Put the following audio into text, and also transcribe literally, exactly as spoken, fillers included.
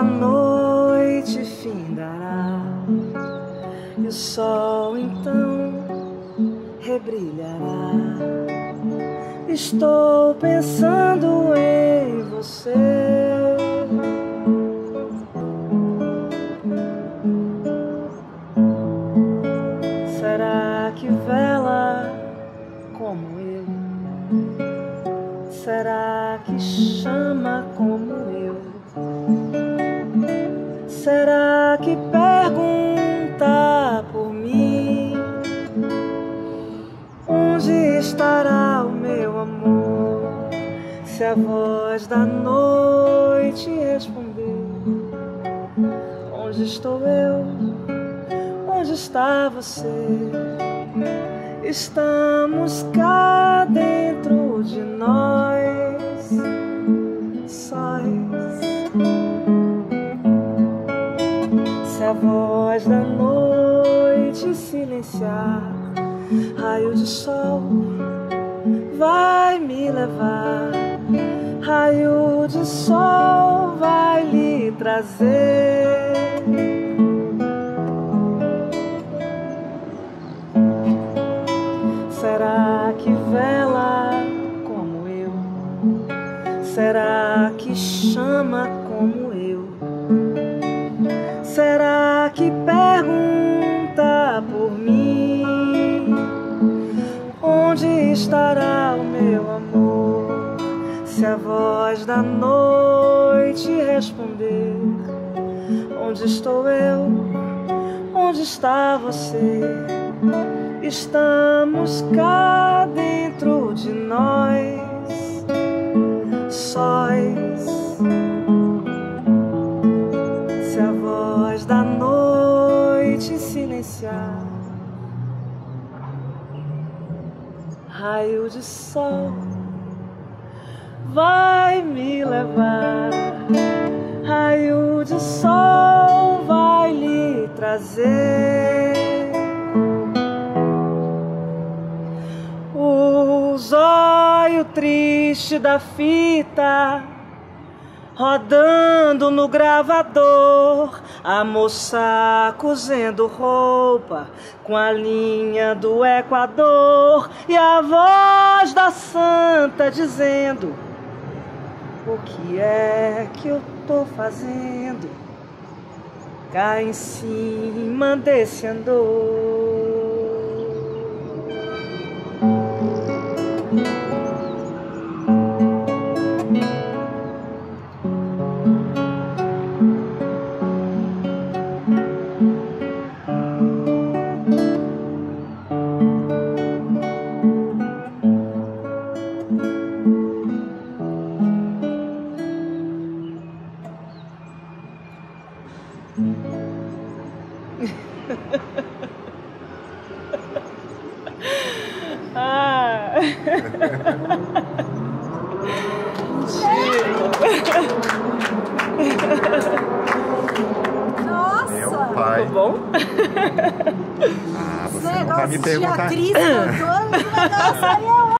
esta noite findará e o sol então rebrilhará. Estou pensando em você. Será que vela como eu? Será que chama como eu? Será que pergunta por mim? Onde estará o meu amor? Se a voz da noite respondeu, onde estou eu? Onde está você? Estamos cá dentro de nós, sóis. Se a voz da noite silenciar, raio de sol vai me levar, raio de sol vai lhe trazer. Será que vela como eu? Será que chama como eu? Será que pergunta por mim? Onde estará o meu amor? Se a voz da noite responder, onde estou eu? Onde está você? Estamos cá dentro de nós, sóis. Se a voz da noite silenciar, raio de sol vai me levar, raio de sol vai lhe trazer. O zóio triste da fita rodando no gravador, a moça cozendo roupa com a linha do Equador, e a voz da santa dizendo: o que é que eu tô fazendo cá em cima desse andor? Ah. Nossa! Meu pai. Ficou bom? Ah, você, você não vai me perguntar. Atriz, cantora,